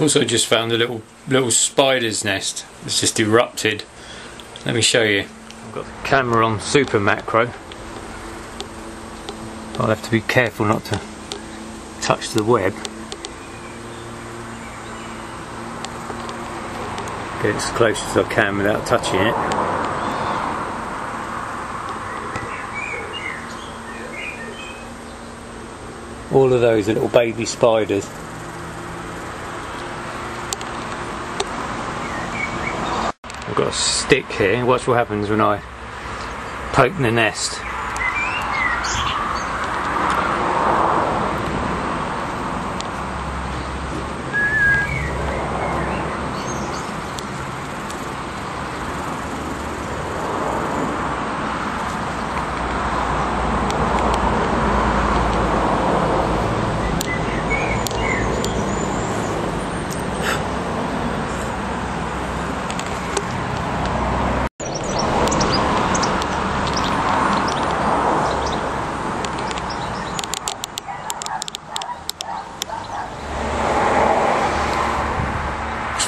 Also just found a little spider's nest that's just erupted. Let me show you. I've got the camera on super macro. I'll have to be careful not to touch the web. Get as close as I can without touching it. All of those are little baby spiders. I've got a stick here, watch what happens when I poke the nest.